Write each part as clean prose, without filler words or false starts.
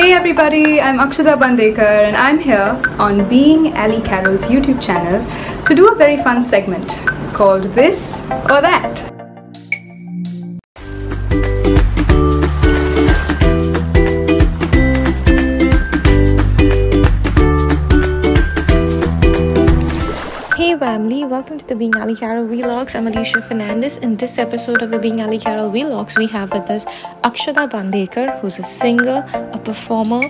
Hey everybody, I'm Akshada Bandekar and I'm here on Being Allycaral's YouTube channel to do a very fun segment called This or That. Hey family, welcome to the Being Allycaral Vlogs. I'm Alicia Fernandez. In this episode of the Being Allycaral Vlogs, we have with us Akshada Bandekar, who's a singer, a performer,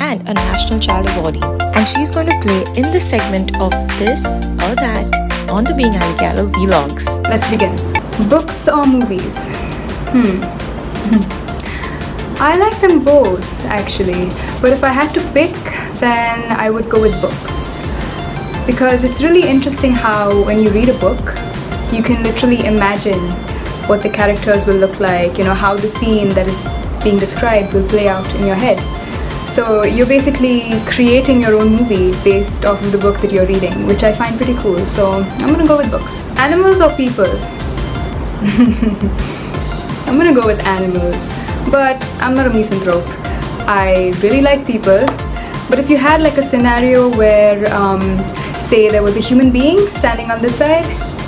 and a National Child Awardee. And she's going to play in the segment of This or That on the Being Allycaral Vlogs. Let's begin. Books or movies? I like them both, actually. But if I had to pick, then I would go with books. Because it's really interesting how when you read a book, you can literally imagine what the characters will look like, you know, how the scene that is being described will play out in your head. So you're basically creating your own movie based off of the book that you're reading, which I find pretty cool. So I'm gonna go with books. Animals or people? I'm gonna go with animals, but I'm not a misanthrope. I really like people, but if you had like a scenario where say there was a human being standing on this side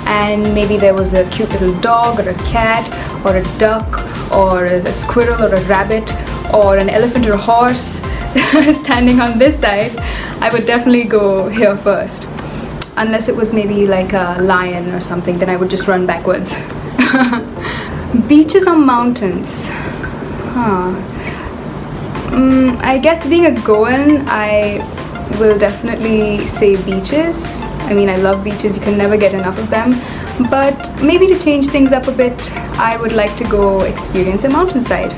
and maybe there was a cute little dog or a cat or a duck or a squirrel or a rabbit or an elephant or a horse standing on this side, I would definitely go here first. Unless it was maybe like a lion or something, then I would just run backwards. Beaches or mountains? I guess being a Goan, I will definitely say beaches. I mean, I love beaches, you can never get enough of them, but maybe to change things up a bit, I would like to go experience a mountainside.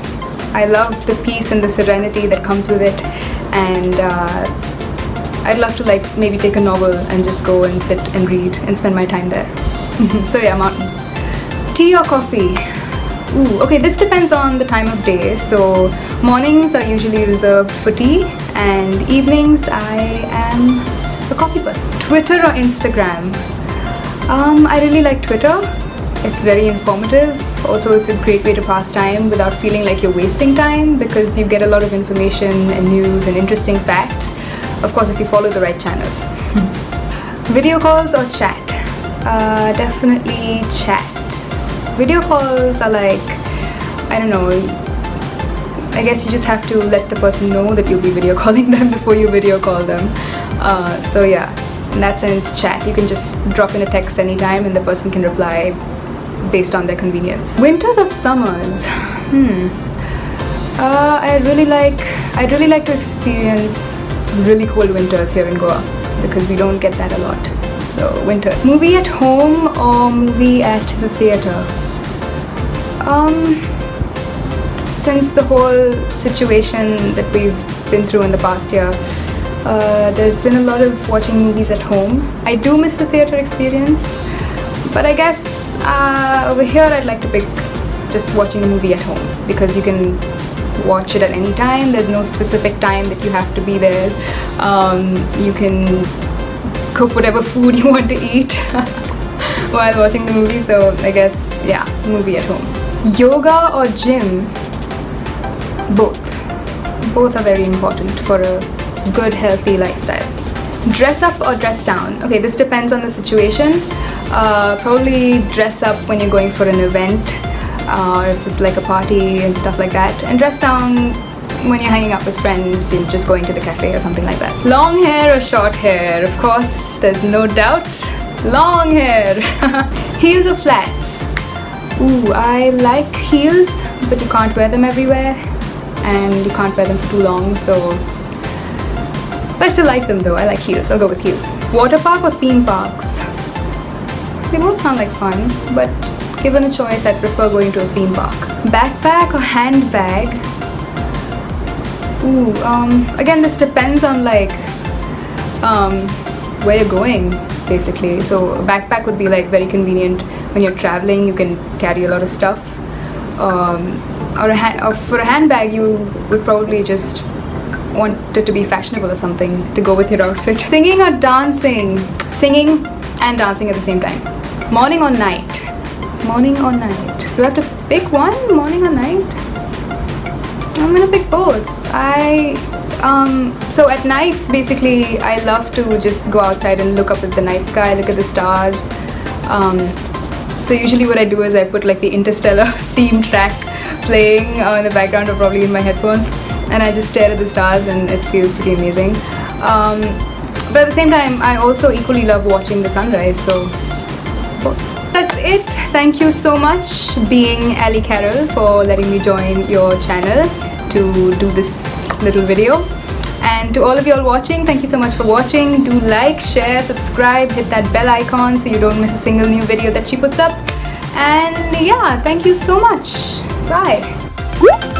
I love the peace and the serenity that comes with it, and I'd love to like maybe take a novel and just go and sit and read and spend my time there. So yeah, mountains. Tea or coffee? Ooh, okay, this depends on the time of day. So mornings are usually reserved for tea, and evenings I am a coffee person. Twitter or Instagram? I really like Twitter. It's very informative. Also, it's a great way to pass time without feeling like you're wasting time, because you get a lot of information and news and interesting facts. Of course, if you follow the right channels. Video calls or chat? Definitely chats. Video calls are like, I don't know, I guess you just have to let the person know that you'll be video calling them before you video call them. So yeah, in that sense, chat. You can just drop in a text anytime and the person can reply based on their convenience. Winters or summers? I'd really like to experience really cold winters here in Goa, because we don't get that a lot. So winter. Movie at home or movie at the theatre? Since the whole situation that we've been through in the past year, there's been a lot of watching movies at home. I do miss the theatre experience, but I guess over here I'd like to pick just watching a movie at home, because you can watch it at any time. There's no specific time that you have to be there. You can cook whatever food you want to eat while watching the movie. So I guess, yeah, movie at home. Yoga or gym? Both. Both are very important for a good, healthy lifestyle. Dress up or dress down? Okay, this depends on the situation. Probably dress up when you're going for an event, or if it's like a party and stuff like that. And dress down when you're hanging out with friends, you're just going to the cafe or something like that. Long hair or short hair? Of course, there's no doubt. Long hair! Heels or flats? Ooh, I like heels, but you can't wear them everywhere, and you can't wear them for too long, so... But I still like them though, I like heels, I'll go with heels. Water park or theme parks? They both sound like fun, but given a choice, I'd prefer going to a theme park. Backpack or handbag? Ooh, again, this depends on like where you're going, basically. So a backpack would be like very convenient when you're traveling, you can carry a lot of stuff. Or for a handbag, you would probably just want it to be fashionable or something to go with your outfit. Singing or dancing? Singing and dancing at the same time. Morning or night? Morning or night? Do I have to pick one? Morning or night? I'm gonna pick both. I So at nights, basically, I love to just go outside and look up at the night sky, look at the stars. So usually what I do is I put like the Interstellar theme track playing in the background or probably in my headphones, and I just stare at the stars and it feels pretty amazing. But at the same time, I also equally love watching the sunrise, so both. That's it. Thank you so much, Being Allycaral, for letting me join your channel to do this little video. And to all of you all watching, thank you so much for watching. Do like, share, subscribe, hit that bell icon so you don't miss a single new video that she puts up. And yeah, thank you so much. Bye.